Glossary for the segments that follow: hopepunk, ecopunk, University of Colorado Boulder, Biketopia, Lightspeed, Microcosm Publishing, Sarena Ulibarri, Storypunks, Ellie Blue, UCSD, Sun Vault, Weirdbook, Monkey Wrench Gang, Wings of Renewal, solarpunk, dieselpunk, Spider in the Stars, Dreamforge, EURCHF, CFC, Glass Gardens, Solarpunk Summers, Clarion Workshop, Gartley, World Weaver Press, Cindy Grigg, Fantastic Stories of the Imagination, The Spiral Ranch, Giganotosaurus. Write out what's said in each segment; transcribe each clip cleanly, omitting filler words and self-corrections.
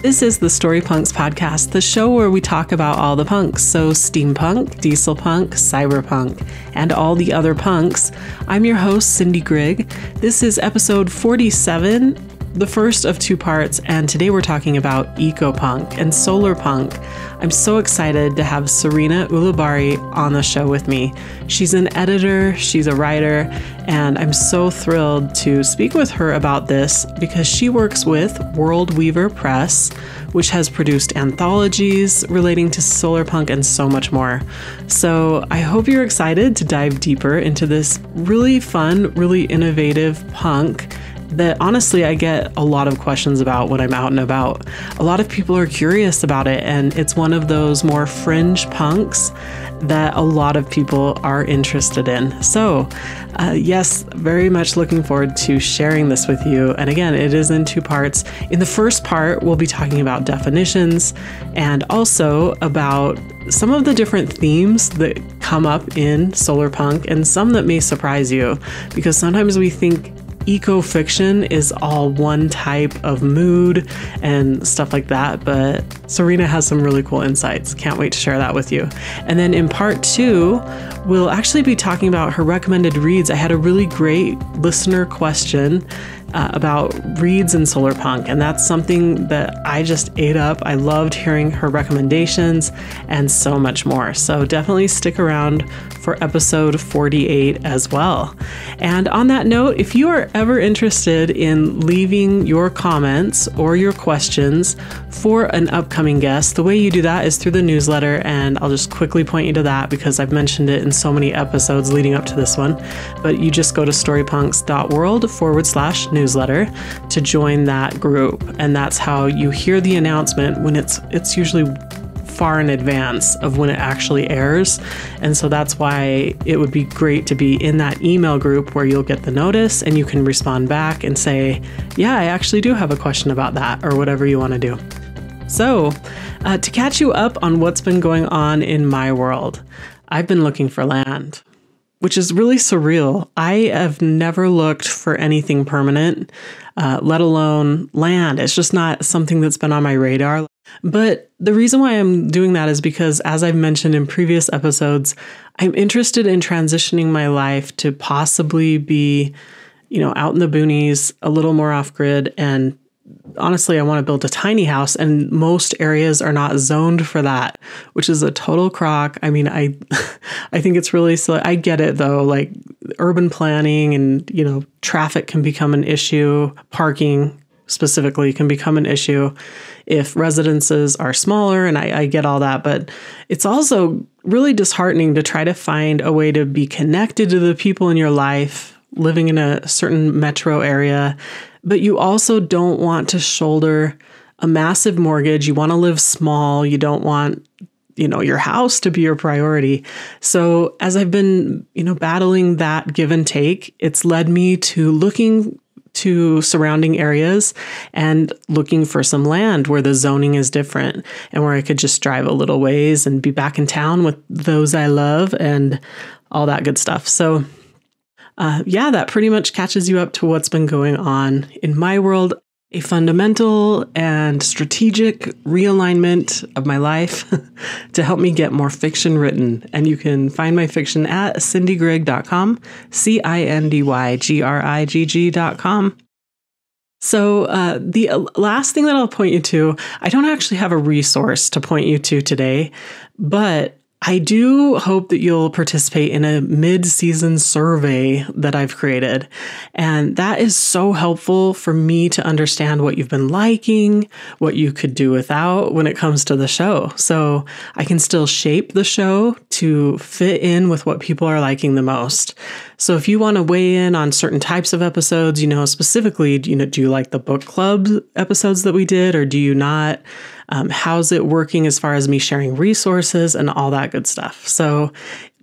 This is the Storypunks podcast, the show where we talk about all the punks, so steampunk, dieselpunk, cyberpunk, and all the other punks. I'm your host, Cindy Grigg. This is episode 47, the first of two parts, and today we're talking about ecopunk and solarpunk. I'm so excited to have Sarena Ulibarri on the show with me. She's an editor, she's a writer, and I'm so thrilled to speak with her about this because she works with World Weaver Press, which has produced anthologies relating to solarpunk and so much more. So I hope you're excited to dive deeper into this really fun, really innovative punk that honestly I get a lot of questions about when I'm out and about. A lot of people are curious about it, and it's one of those more fringe punks that a lot of people are interested in. So yes, very much looking forward to sharing this with you. And again, it is in two parts. In the first part, we'll be talking about definitions and also about some of the different themes that come up in solarpunk and some that may surprise you, because sometimes we think eco-fiction is all one type of mood and stuff like that, but Sarena has some really cool insights. Can't wait to share that with you. And then in part two, we'll actually be talking about her recommended reads. I had a really great listener question about reads in solarpunk, and that's something that I just ate up. I loved hearing her recommendations and so much more. So definitely stick around for episode 48 as well. And on that note, if you are ever interested in leaving your comments or your questions for an upcoming guest, the way you do that is through the newsletter, and I'll just quickly point you to that because I've mentioned it in so many episodes leading up to this one. But you just go to Storypunks.World/newsletter to join that group, and that's how you hear the announcement when it's usually far in advance of when it actually airs. And so that's why it would be great to be in that email group where you'll get the notice and you can respond back and say, yeah, I actually do have a question about that, or whatever you want to do. So to catch you up on what's been going on in my world, I've been looking for land, which is really surreal. I have never looked for anything permanent, let alone land. It's just not something that's been on my radar. But the reason why I'm doing that is because, as I've mentioned in previous episodes, I'm interested in transitioning my life to possibly be, you know, out in the boonies, a little more off-grid, and honestly, I want to build a tiny house, and most areas are not zoned for that, which is a total crock. I mean, I think it's really silly. I get it though, like urban planning and, you know, traffic can become an issue. Parking specifically can become an issue if residences are smaller, and I get all that, but it's also really disheartening to try to find a way to be connected to the people in your life living in a certain metro area. But you also don't want to shoulder a massive mortgage. You want to live small. You don't want, you know, your house to be your priority. So as I've been, you know, battling that give and take, it's led me to looking to surrounding areas and looking for some land where the zoning is different and where I could just drive a little ways and be back in town with those I love and all that good stuff. So yeah, that pretty much catches you up to what's been going on in my world. A fundamental and strategic realignment of my life to help me get more fiction written. And you can find my fiction at cindygrigg.com, cindygrigg.com. So the last thing that I'll point you to, I don't actually have a resource to point you to today, but I do hope that you'll participate in a mid-season survey that I've created, and that is so helpful for me to understand what you've been liking, what you could do without when it comes to the show. So I can still shape the show to fit in with what people are liking the most. So if you want to weigh in on certain types of episodes, you know, specifically, you know, do you like the book club episodes that we did, or do you not? How's it working as far as me sharing resources and all that good stuff? So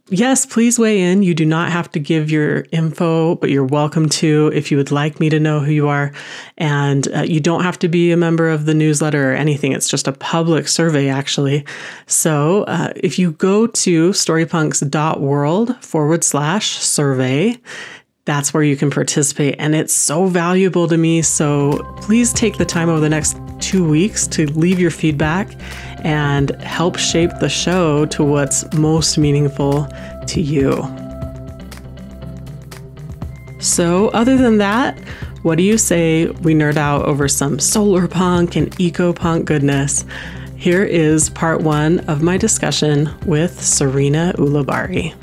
yes, please weigh in. You do not have to give your info, but you're welcome to if you would like me to know who you are. And you don't have to be a member of the newsletter or anything. It's just a public survey, actually. So if you go to Storypunks.World/survey, that's where you can participate. And it's so valuable to me. So please take the time over the next 2 weeks to leave your feedback and help shape the show to what's most meaningful to you. So other than that, what do you say we nerd out over some solarpunk and ecopunk goodness? Here is part one of my discussion with Sarena Ulibarri.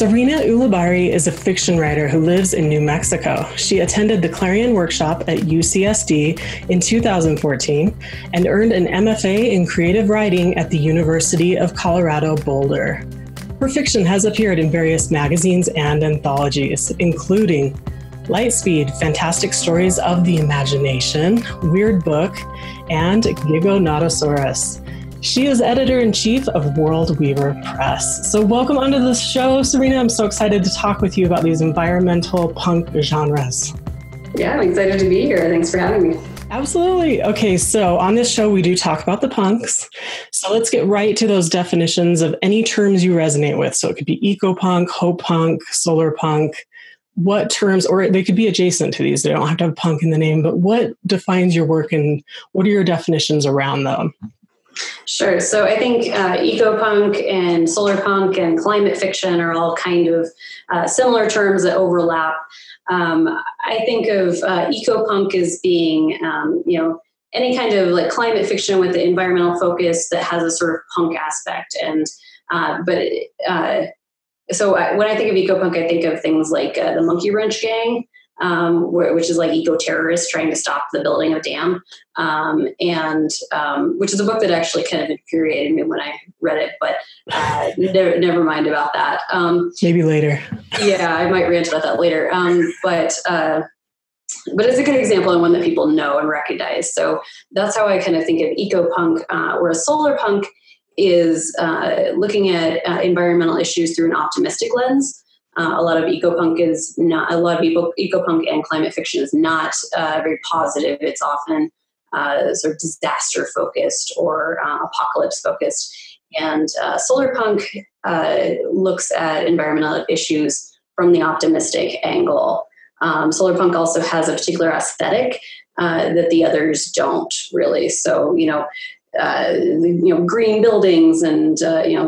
Sarena Ulibarri is a fiction writer who lives in New Mexico. She attended the Clarion Workshop at UCSD in 2014 and earned an MFA in creative writing at the University of Colorado Boulder. Her fiction has appeared in various magazines and anthologies, including Lightspeed, Fantastic Stories of the Imagination, Weirdbook, and Giganotosaurus. She is editor-in-chief of World Weaver Press. So welcome onto the show, Sarena. I'm so excited to talk with you about these environmental punk genres. Yeah, I'm excited to be here. Thanks for having me. Absolutely. Okay, so on this show, we do talk about the punks. So let's get right to those definitions of any terms you resonate with. So it could be ecopunk, hopepunk, solarpunk. What terms, or they could be adjacent to these. They don't have to have punk in the name, but what defines your work and what are your definitions around them? Sure. So I think ecopunk and solarpunk and climate fiction are all kind of similar terms that overlap. I think of ecopunk as being, any kind of like climate fiction with the environmental focus that has a sort of punk aspect. And so when I think of ecopunk, I think of things like the Monkey Wrench Gang. Which is like eco-terrorists trying to stop the building of a dam, which is a book that actually kind of infuriated me when I read it, but never mind about that. Maybe later. Yeah, I might rant about that later. But it's a good example and one that people know and recognize. So that's how I kind of think of eco-punk, whereas solar-punk is looking at environmental issues through an optimistic lens. A lot of ecopunk is not. A lot of people, ecopunk and climate fiction is not very positive. It's often sort of disaster focused or apocalypse focused. And solarpunk looks at environmental issues from the optimistic angle. Solarpunk also has a particular aesthetic that the others don't really. So green buildings and,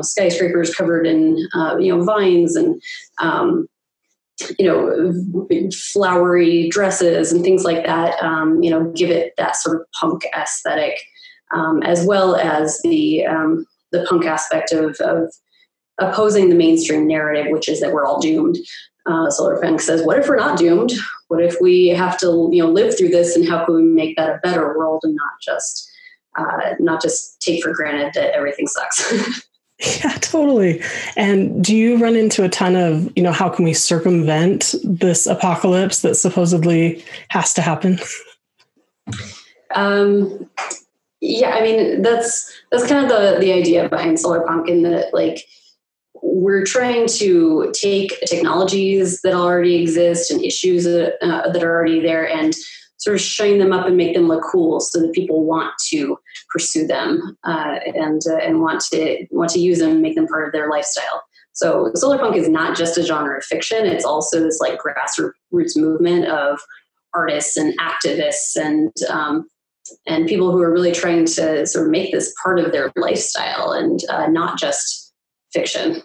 skyscrapers covered in, vines and, flowery dresses and things like that, give it that sort of punk aesthetic, as well as the punk aspect of opposing the mainstream narrative, which is that we're all doomed. Solarpunk says, what if we're not doomed? What if we have to, live through this, and how can we make that a better world and not just take for granted that everything sucks. Yeah, totally. And do you run into a ton of, how can we circumvent this apocalypse that supposedly has to happen? That's kind of the idea behind solarpunk, in that like we're trying to take technologies that already exist and issues that are already there and sort of shine them up and make them look cool so that people want to pursue them and want to use them and make them part of their lifestyle. So solarpunk is not just a genre of fiction. It's also this like grassroots movement of artists and activists and people who are really trying to sort of make this part of their lifestyle and not just fiction.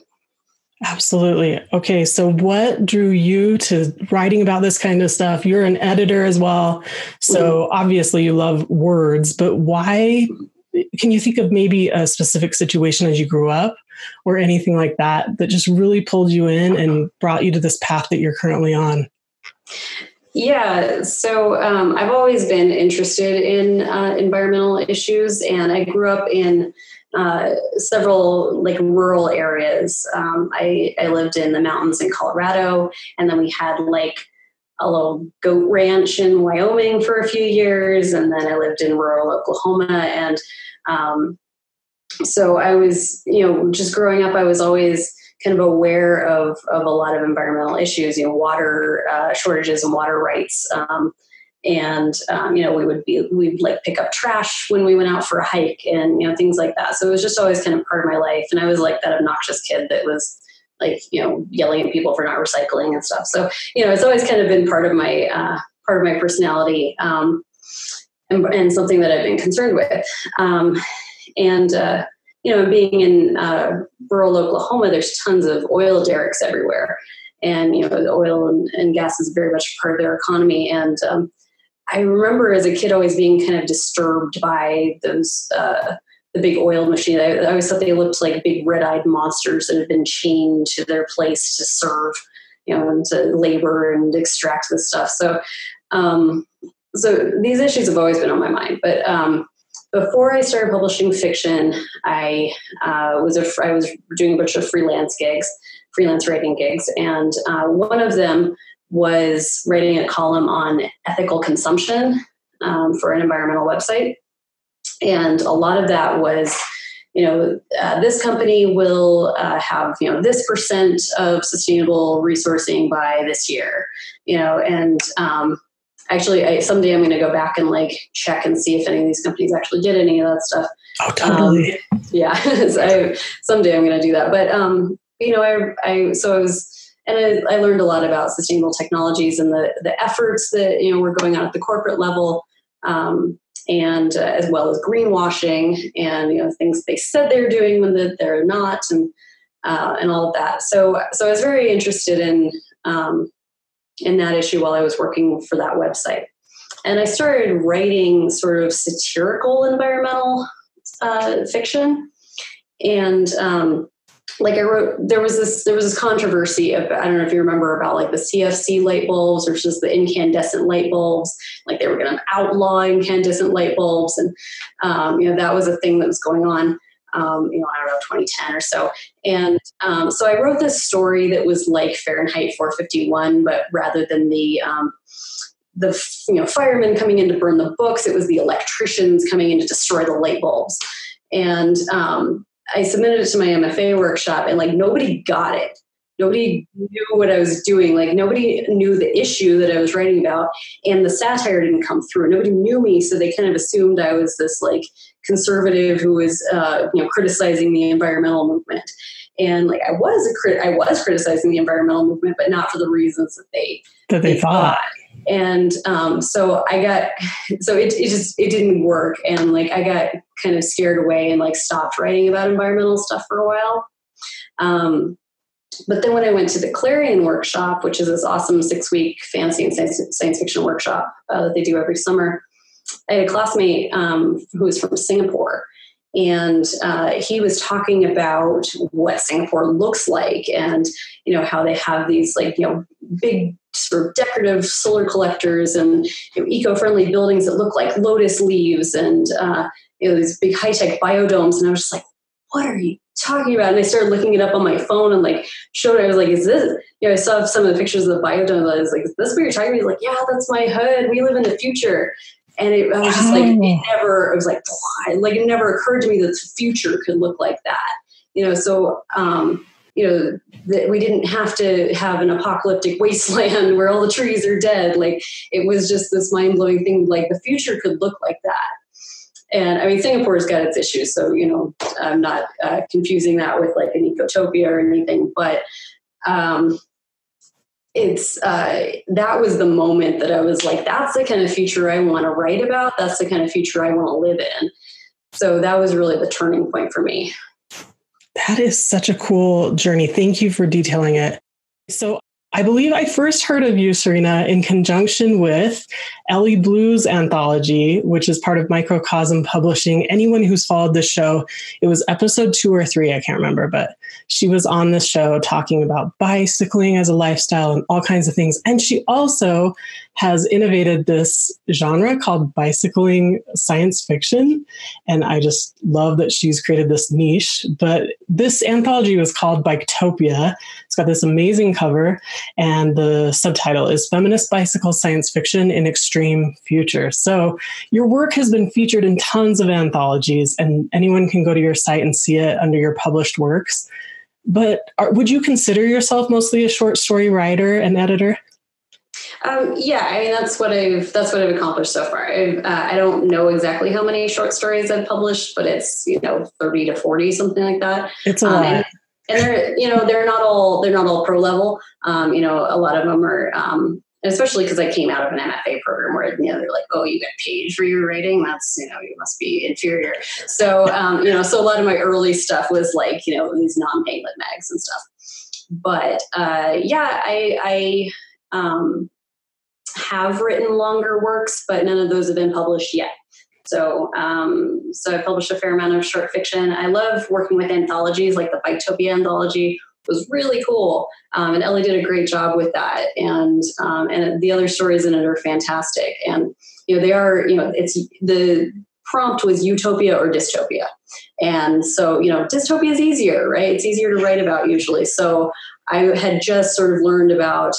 Absolutely. Okay. So what drew you to writing about this kind of stuff? You're an editor as well. So obviously you love words, but why? Can you think of maybe a specific situation as you grew up or anything like that, that just really pulled you in and brought you to this path that you're currently on? Yeah. So I've always been interested in environmental issues, and I grew up in several like rural areas. I lived in the mountains in Colorado, and then we had like a little goat ranch in Wyoming for a few years. And then I lived in rural Oklahoma. And so I was, just growing up, I was always kind of aware of a lot of environmental issues, water shortages and water rights, And, you know, we'd like pick up trash when we went out for a hike and, you know, things like that. So it was just always kind of part of my life. And I was like that obnoxious kid that was like, you know, yelling at people for not recycling and stuff. So, you know, it's always kind of been part of my personality, and something that I've been concerned with. You know, being in rural Oklahoma, there's tons of oil derricks everywhere. And, you know, the oil and gas is very much part of their economy. And I remember as a kid always being kind of disturbed by those, the big oil machine. I always thought they looked like big red-eyed monsters that had been chained to their place to serve, you know, and to labor and extract this stuff. So, so these issues have always been on my mind. But before I started publishing fiction, I was doing a bunch of freelance writing gigs. And one of them was writing a column on ethical consumption for an environmental website. And a lot of that was, you know, this company will have, you know, this percent of sustainable resourcing by this year, you know, and actually someday I'm going to go back and like check and see if any of these companies actually did any of that stuff. Oh, totally. Yeah. So someday I'm going to do that. But, you know, I learned a lot about sustainable technologies and the efforts that, you know, were going on at the corporate level, and as well as greenwashing and, you know, things they said they were doing when they're not, and all of that. So I was very interested in that issue while I was working for that website. And I started writing sort of satirical environmental fiction. And like I wrote, there was this controversy of, I don't know if you remember, about like the CFC light bulbs versus the incandescent light bulbs. Like they were going to outlaw incandescent light bulbs. And, you know, that was a thing that was going on, you know, I don't know, 2010 or so. And so I wrote this story that was like Fahrenheit 451, but rather than the you know, firemen coming in to burn the books, it was the electricians coming in to destroy the light bulbs. And I submitted it to my MFA workshop, and like nobody got it. Nobody knew what I was doing. Like nobody knew the issue that I was writing about, and the satire didn't come through. Nobody knew me. So they kind of assumed I was this like conservative who was, you know, criticizing the environmental movement. And like, I was criticizing the environmental movement, but not for the reasons that they thought. And, it didn't work. And like, I got kind of scared away and like stopped writing about environmental stuff for a while. But then when I went to the Clarion Workshop, which is this awesome 6-week fantasy and science fiction workshop that they do every summer, I had a classmate who was from Singapore, and he was talking about what Singapore looks like and, you know, how they have these like, you know, big sort of decorative solar collectors and, you know, eco-friendly buildings that look like lotus leaves and, you know, these big high-tech biodomes. And I was just like, what are you talking about? And I started looking it up on my phone and like showed it. I was like, is this, you know, I saw some of the pictures of the biodome. I was like, is this what you're talking about? He's like, yeah, that's my hood. We live in the future. And I was just like, it never occurred to me that the future could look like that. You know, so, you know, that we didn't have to have an apocalyptic wasteland where all the trees are dead. Like it was just this mind blowing thing. Like the future could look like that. And I mean, Singapore's got its issues, so, you know, I'm not confusing that with like an ecotopia or anything, but it's, that was the moment that I was like, that's the kind of future I want to write about. That's the kind of future I want to live in. So that was really the turning point for me. That is such a cool journey. Thank you for detailing it. So I believe I first heard of you, Sarena, in conjunction with Ellie Blue's anthology, which is part of Microcosm Publishing. Anyone who's followed this show, it was episode 2 or 3, I can't remember, but she was on the show talking about bicycling as a lifestyle and all kinds of things. And she also has innovated this genre called bicycling science fiction. And I just love that she's created this niche. But this anthology was called Biketopia. It's got this amazing cover. And the subtitle is Feminist Bicycle Science Fiction in Extreme Future. So your work has been featured in tons of anthologies, and anyone can go to your site and see it under your published works. But would you consider yourself mostly a short story writer and editor? I mean, that's what I've accomplished so far. I don't know exactly how many short stories I've published, but it's 30 to 40, something like that. It's a lot. And they're not all pro level. A lot of them are, especially because I came out of an MFA program where they're like, oh, you get paid for your writing. That's you must be inferior. So so a lot of my early stuff was like these non-payment mags and stuff. But I have written longer works, but none of those have been published yet. So I published a fair amount of short fiction. I love working with anthologies, like the Biketopia anthology was really cool. And Ellie did a great job with that. And the other stories in it are fantastic. And, they are, the prompt was utopia or dystopia. And so, dystopia is easier, right? It's easier to write about usually. So I had just sort of learned about,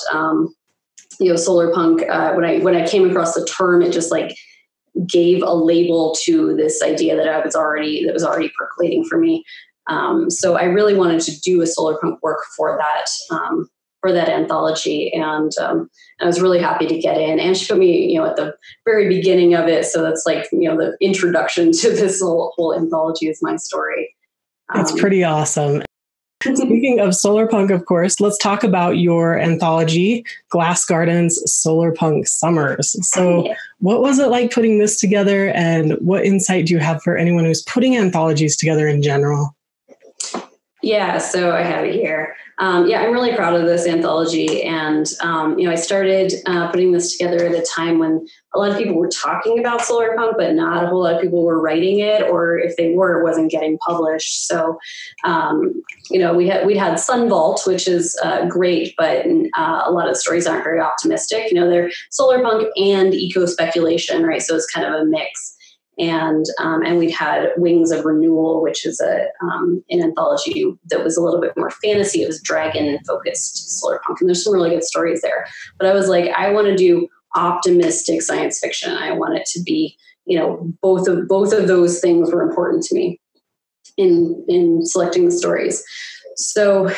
solarpunk, when I came across the term, it just like gave a label to this idea that was already percolating for me. So I really wanted to do a solarpunk work for that anthology. And I was really happy to get in, and she put me, at the very beginning of it. So that's like, the introduction to this whole anthology is my story. That's pretty awesome. Speaking of solarpunk, of course, let's talk about your anthology, Glass Gardens, Solarpunk Summers. So what was it like putting this together, and what insight do you have for anyone who's putting anthologies together in general? Yeah, so I have it here. I'm really proud of this anthology. And, I started putting this together at a time when a lot of people were talking about solarpunk, but not a whole lot of people were writing it, or if they were, it wasn't getting published. So, we had Sun Vault, which is great, but a lot of stories aren't very optimistic. They're solarpunk and eco-speculation, right? So it's kind of a mix. And we'd had Wings of Renewal, which is an anthology that was a little bit more fantasy. It was dragon-focused solarpunk, and there's some really good stories there. But I was like, I want to do optimistic science fiction. I want it to be, both of those things were important to me in selecting the stories. So,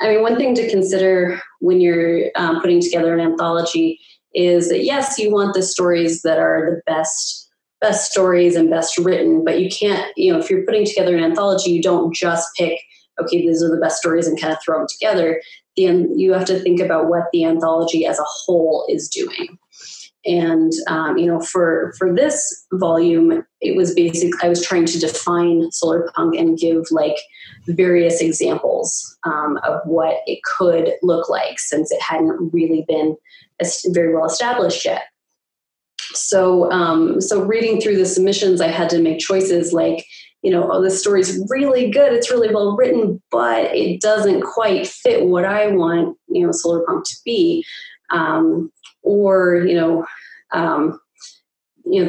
I mean, one thing to consider when you're putting together an anthology is that yes, you want the stories that are the best stories and best written, but you can't, if you're putting together an anthology, you don't just pick, okay, these are the best stories and kind of throw them together. Then you have to think about what the anthology as a whole is doing. And, for this volume, it was basically, I was trying to define solarpunk and give like various examples of what it could look like, since it hadn't really been very well established yet. So reading through the submissions, I had to make choices like, oh, this story's really good. It's really well written, but it doesn't quite fit what I want, solarpunk to be.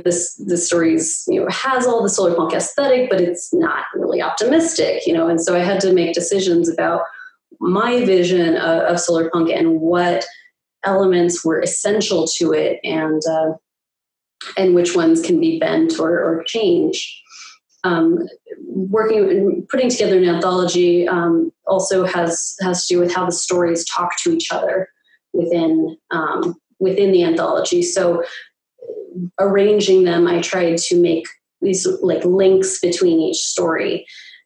This story's, has all the solarpunk aesthetic, but it's not really optimistic, and so I had to make decisions about my vision of solarpunk and what elements were essential to it, and which ones can be bent or changed. Putting together an anthology also has to do with how the stories talk to each other within the anthology. So arranging them, I tried to make these like links between each story.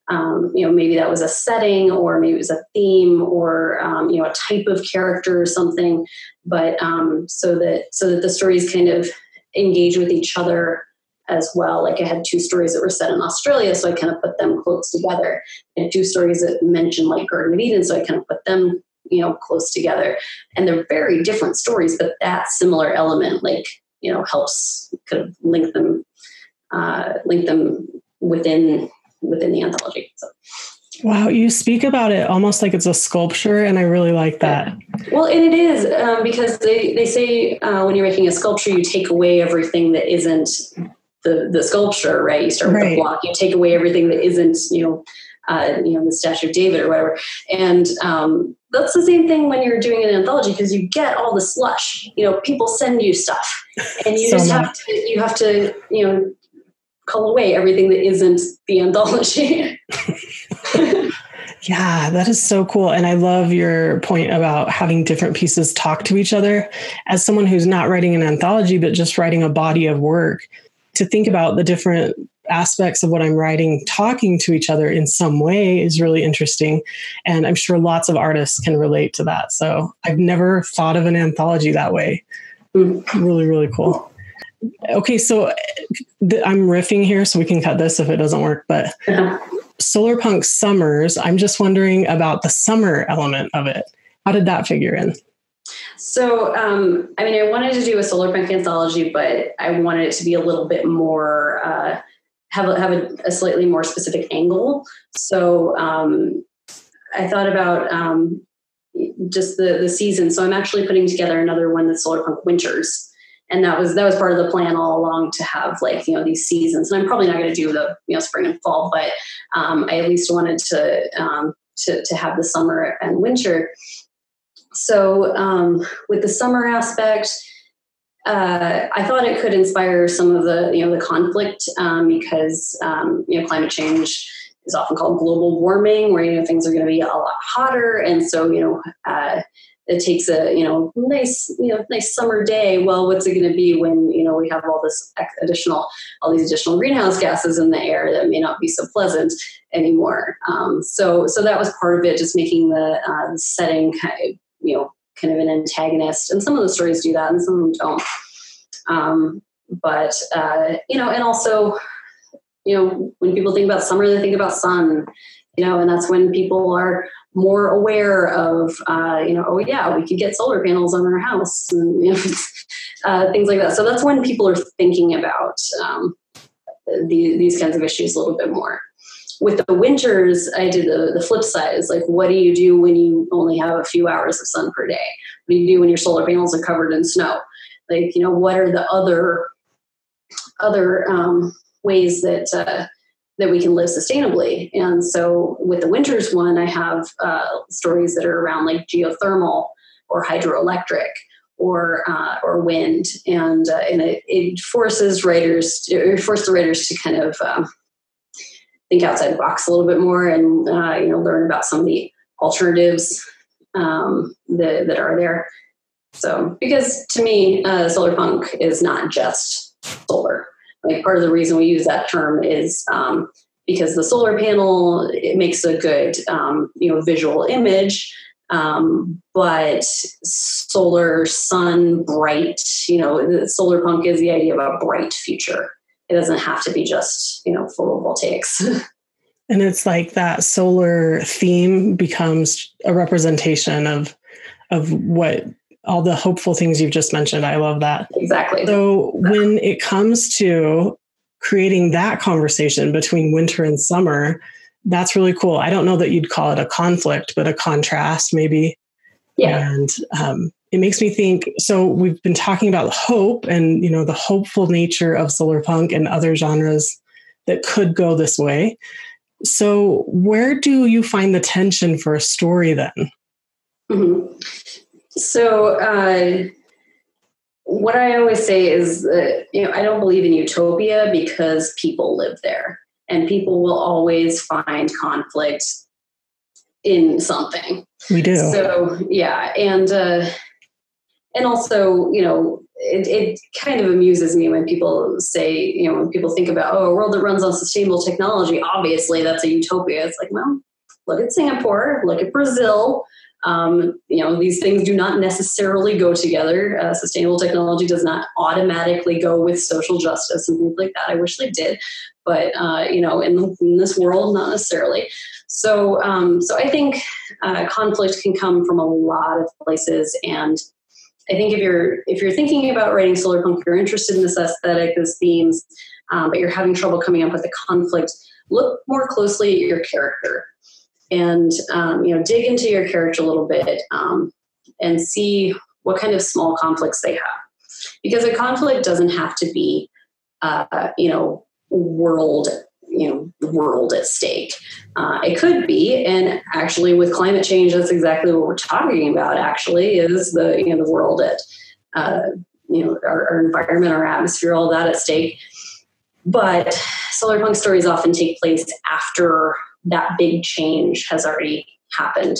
Maybe that was a setting, or maybe it was a theme, or a type of character or something. But so that the stories kind of engage with each other as well. Like I had two stories that were set in Australia, so I kind of put them close together, and two stories that mentioned like Garden of Eden, so I kind of put them, close together. And they're very different stories, but that similar element, like, helps kind of link them within the anthology. So. Wow, you speak about it almost like it's a sculpture, and I really like that. Well, and it is, because they say when you're making a sculpture, you take away everything that isn't the sculpture, right? You start with the block, you take away everything that isn't, the Statue of David or whatever. And that's the same thing when you're doing an anthology, because you get all the slush. People send you stuff, and you have to cull away everything that isn't the anthology. Yeah, that is so cool. And I love your point about having different pieces talk to each other. As someone who's not writing an anthology, but just writing a body of work, to think about the different aspects of what I'm writing talking to each other in some way is really interesting. And I'm sure lots of artists can relate to that. So I've never thought of an anthology that way. Really, really cool. Okay, so I'm riffing here, so we can cut this if it doesn't work, but Solarpunk Summers, I'm just wondering about the summer element of it. How did that figure in? So, I mean, I wanted to do a Solarpunk anthology, but I wanted it to be a little bit more, have a slightly more specific angle. So I thought about just the season. So I'm actually putting together another one that's Solarpunk Winters. And that was part of the plan all along, to have like, you know, these seasons. And I'm probably not going to do the, you know, spring and fall, but I at least wanted to have the summer and winter. So with the summer aspect, I thought it could inspire some of the, you know, the conflict because, you know, climate change is often called global warming, where, you know, things are going to be a lot hotter. And so, you know, it takes a, you know, nice summer day. Well, what's it going to be when, you know, we have all these additional greenhouse gases in the air that may not be so pleasant anymore. So that was part of it, just making the setting kind of an antagonist. And some of the stories do that and some of them don't. But you know, and also, you know, when people think about summer, they think about sun, you know, and that's when people are more aware of, you know, oh yeah, we could get solar panels on our house and, you know, things like that. So that's when people are thinking about these kinds of issues a little bit more. With the winters, I did the flip side. It's like, what do you do when you only have a few hours of sun per day? What do you do when your solar panels are covered in snow? Like, you know, what are the other ways that we can live sustainably? And so with the winters one, I have stories that are around like geothermal or hydroelectric or wind, and it forces writers, it forced the writers to kind of think outside the box a little bit more, and you know, learn about some of the alternatives that are there. So, because to me, solarpunk is not just solar. Like, part of the reason we use that term is because the solar panel, it makes a good, you know, visual image, but solar, sun, bright, you know, solarpunk is the idea of a bright future. It doesn't have to be just, you know, photovoltaics. And it's like that solar theme becomes a representation of what all the hopeful things you've just mentioned. I love that. Exactly. So when it comes to creating that conversation between winter and summer, that's really cool. I don't know that you'd call it a conflict, but a contrast maybe. Yeah. And it makes me think, so we've been talking about hope and, you know, the hopeful nature of solarpunk and other genres that could go this way. So where do you find the tension for a story then? Mm-hmm. So what I always say is, you know, I don't believe in utopia because people live there, and people will always find conflict in something. We do. So, yeah. And also, you know, it kind of amuses me when people say, you know, when people think about, oh, a world that runs on sustainable technology, obviously that's a utopia. It's like, well, look at Singapore, look at Brazil. You know, these things do not necessarily go together. Sustainable technology does not automatically go with social justice and things like that. I wish they did, but, you know, in this world, not necessarily. So, so I think, conflict can come from a lot of places. And I think if you're thinking about writing solarpunk, you're interested in this aesthetic, those themes, but you're having trouble coming up with the conflict, look more closely at your character. And, you know, dig into your character a little bit and see what kind of small conflicts they have. Because a conflict doesn't have to be, you know, world at stake. It could be. And actually with climate change, that's exactly what we're talking about, actually, is the, you know, the world at, you know, our environment, our atmosphere, all that at stake. But solarpunk stories often take place after that big change has already happened,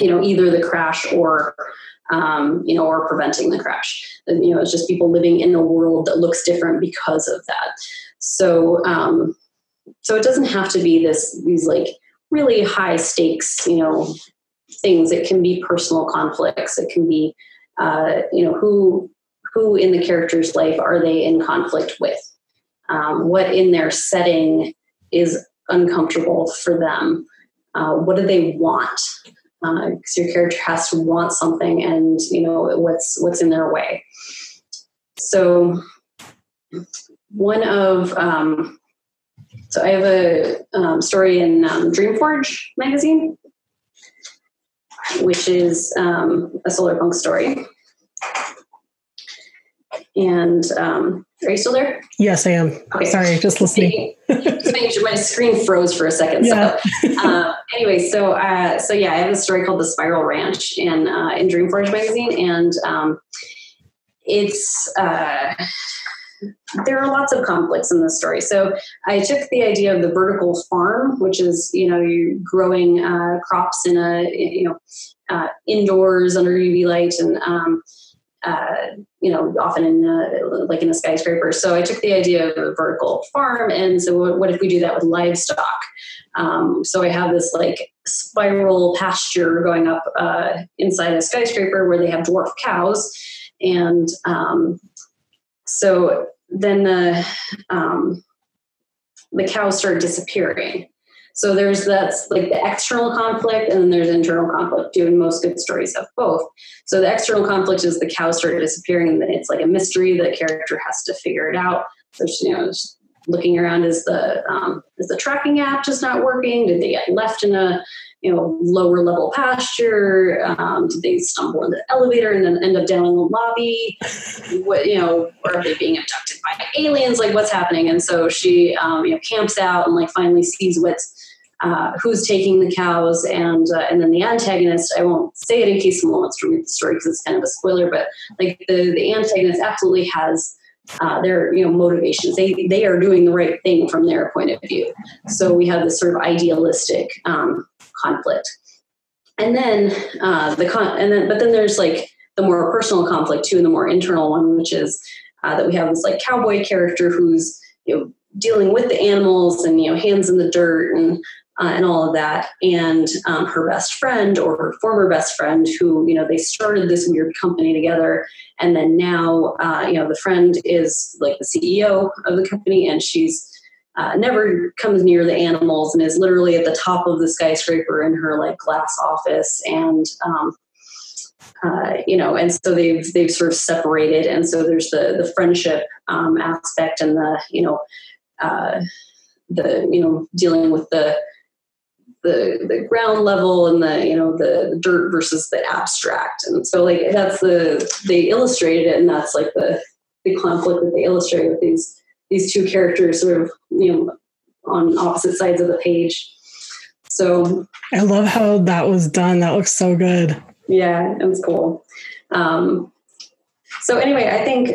you know, either the crash or preventing the crash. You know, it's just people living in a world that looks different because of that. So it doesn't have to be these like really high stakes, you know, things. It can be personal conflicts. It can be, who in the character's life are they in conflict with? What in their setting is uncomfortable for them? What do they want? Because your character has to want something, and you know what's in their way. So one of so I have a story in Dreamforge magazine, which is a solarpunk story. And are you still there? Yes, I am. Okay. Sorry, just listening. My screen froze for a second. Yeah. So anyway, I have a story called The Spiral Ranch in Dreamforge magazine, and there are lots of conflicts in this story. So I took the idea of the vertical farm, which is, you know, you're growing crops in indoors under UV light and often in a skyscraper. So I took the idea of a vertical farm, and so what if we do that with livestock? So I have this like spiral pasture going up inside a skyscraper where they have dwarf cows, and so then the cows start disappearing. So that's like the external conflict, and then there's internal conflict too, and most good stories have both. So the external conflict is the cows start disappearing, and then it's like a mystery. The character has to figure it out. There's, you know, just looking around, is the tracking app just not working? Did they get left in a, you know, lower level pasture? Did they stumble in the elevator and then end up down in the lobby? What, you know, or are they being abducted by aliens? Like, what's happening? And so she, camps out and like finally sees who's taking the cows, and then the antagonist. I won't say it in case someone wants to read the story because it's kind of a spoiler. But like the antagonist absolutely has their, you know, motivations. They are doing the right thing from their point of view. So we have this sort of idealistic conflict, and then but then there's like the more personal conflict too, and the more internal one, which is that we have this like cowboy character who's, you know, dealing with the animals and, you know, hands in the dirt and all of that, and her best friend, or her former best friend, who, you know, they started this weird company together, and then now the friend is like the CEO of the company, and she's never comes near the animals and is literally at the top of the skyscraper in her like glass office, and and so they've sort of separated, and so there's the friendship aspect, and the dealing with the ground level and the dirt versus the abstract. And so like that's they illustrated it, and that's like the conflict that they illustrate with these two characters sort of, you know, on opposite sides of the page. So I love how that was done. That looks so good. Yeah, it was cool. So anyway, I think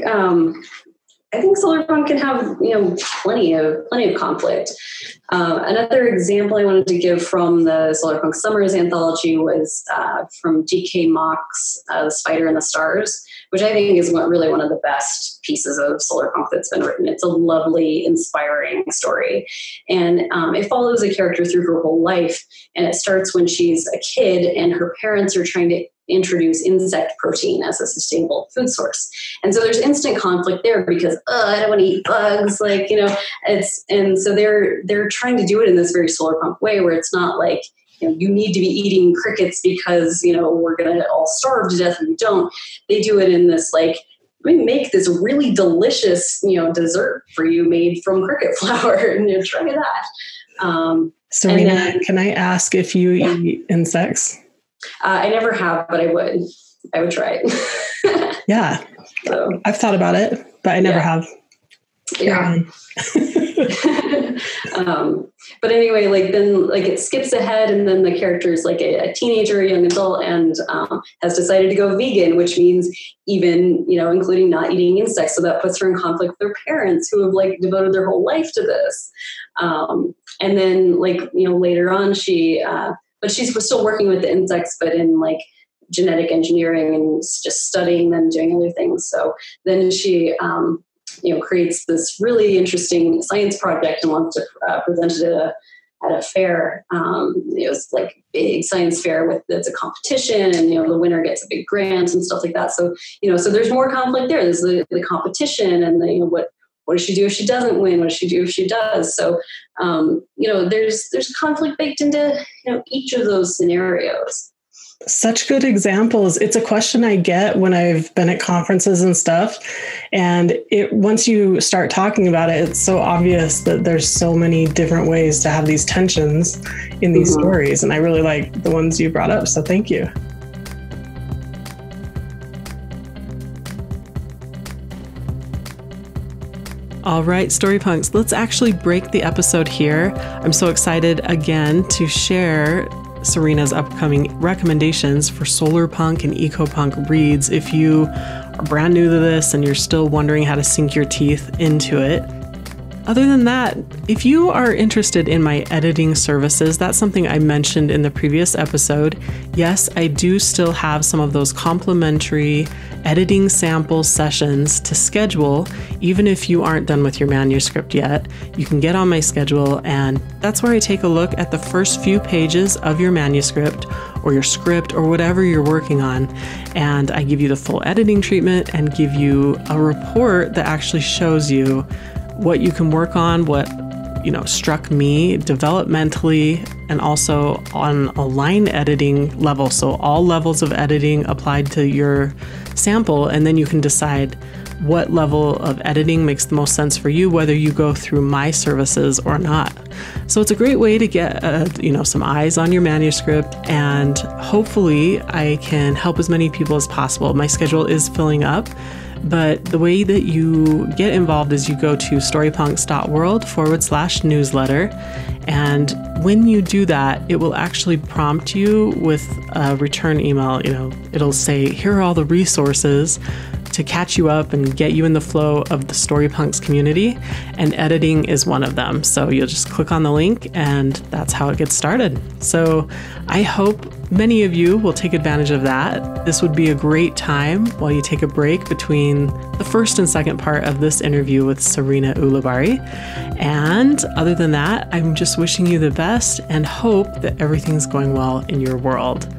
solarpunk can have, you know, plenty of conflict. Another example I wanted to give from the Solarpunk Summers anthology was from DK Mock's Spider in the Stars, which I think is really one of the best pieces of solarpunk that's been written. It's a lovely, inspiring story, and it follows a character through her whole life. And it starts when she's a kid, and her parents are trying to introduce insect protein as a sustainable food source, and so there's instant conflict there because I don't want to eat bugs, like, you know, it's, and so they're trying to do it in this very solarpunk way where it's not like, you know, you need to be eating crickets because, you know, we're gonna all starve to death if you don't. They do it in this like, we make this really delicious, you know, dessert for you made from cricket flour, and you try that. Sarena, can I ask if you eat insects? I never have, but I would try it. Yeah. So I've thought about it, but I never have. Yeah. But anyway, like then like it skips ahead and then the character is like a teenager, a young adult, and has decided to go vegan, which means even, you know, including not eating insects. So that puts her in conflict with her parents who have like devoted their whole life to this. And then like, you know, later on she, but she's still working with the insects, but in like genetic engineering and just studying them, doing other things. So then she, you know, creates this really interesting science project and wants to present it at a fair. It was like a big science fair with, it's a competition, and, you know, the winner gets a big grant and stuff like that. So, you know, so there's more conflict there. There's the competition and the, you know, what does she do if she doesn't win? What does she do if she does? So, you know, there's conflict baked into, you know, each of those scenarios. Such good examples. It's a question I get when I've been at conferences and stuff. And it, once you start talking about it, it's so obvious that there's so many different ways to have these tensions in these stories. And I really like the ones you brought up. So thank you. All right, Storypunks, let's actually break the episode here. I'm so excited again to share Sarena's upcoming recommendations for solarpunk and ecopunk reads. If you are brand new to this and you're still wondering how to sink your teeth into it. Other than that, if you are interested in my editing services, that's something I mentioned in the previous episode. Yes, I do still have some of those complimentary editing sample sessions to schedule. Even if you aren't done with your manuscript yet, you can get on my schedule, and that's where I take a look at the first few pages of your manuscript or your script or whatever you're working on. And I give you the full editing treatment and give you a report that actually shows you what you can work on, what, you know, struck me developmentally, and also on a line editing level. So all levels of editing applied to your sample, and then you can decide what level of editing makes the most sense for you, whether you go through my services or not. So it's a great way to get, you know, some eyes on your manuscript, and hopefully I can help as many people as possible. My schedule is filling up. But the way that you get involved is you go to Storypunks.World/newsletter. And when you do that, it will actually prompt you with a return email. You know, it'll say, here are all the resources to catch you up and get you in the flow of the Storypunks community. And editing is one of them. So you'll just click on the link, and that's how it gets started. So I hope many of you will take advantage of that. This would be a great time while you take a break between the first and second part of this interview with Sarena Ulibarri. And other than that, I'm just wishing you the best and hope that everything's going well in your world.